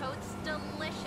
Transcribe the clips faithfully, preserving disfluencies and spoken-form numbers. totes delicious.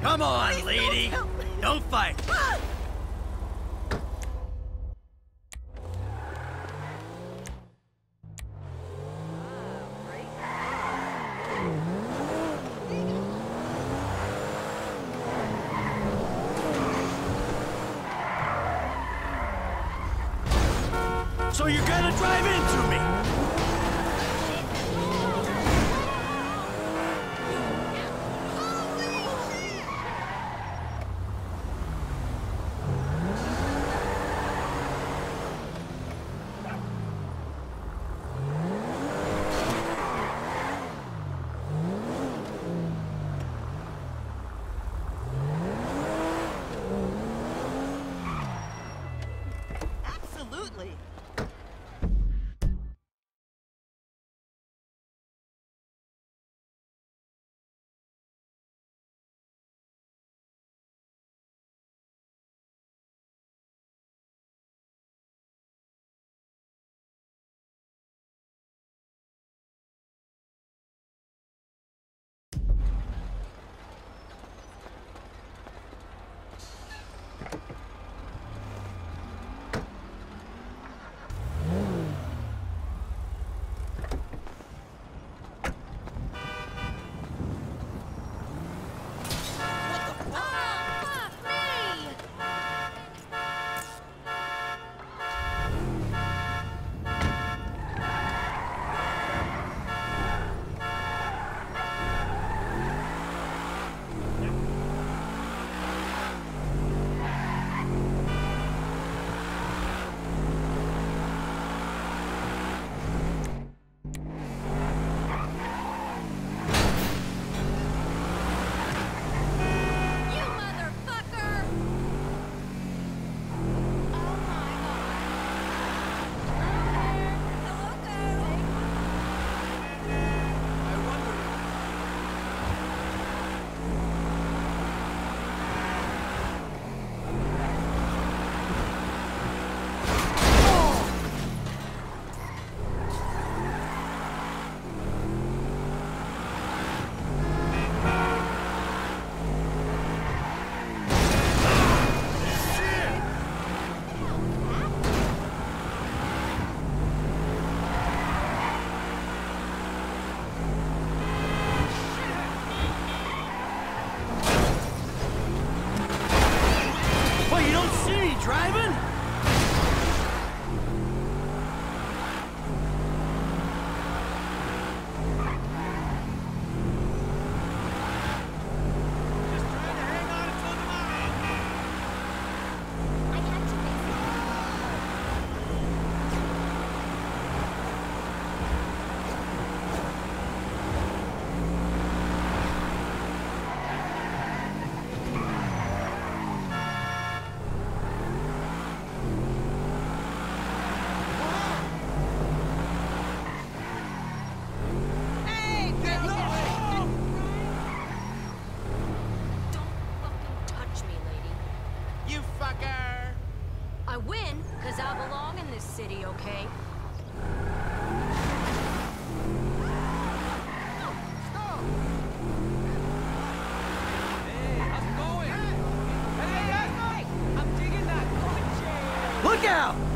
Come on, please, lady! Don't, don't fight! Ah! So you're gonna drive into me! 'Cause I belong in this city, okay? Look out!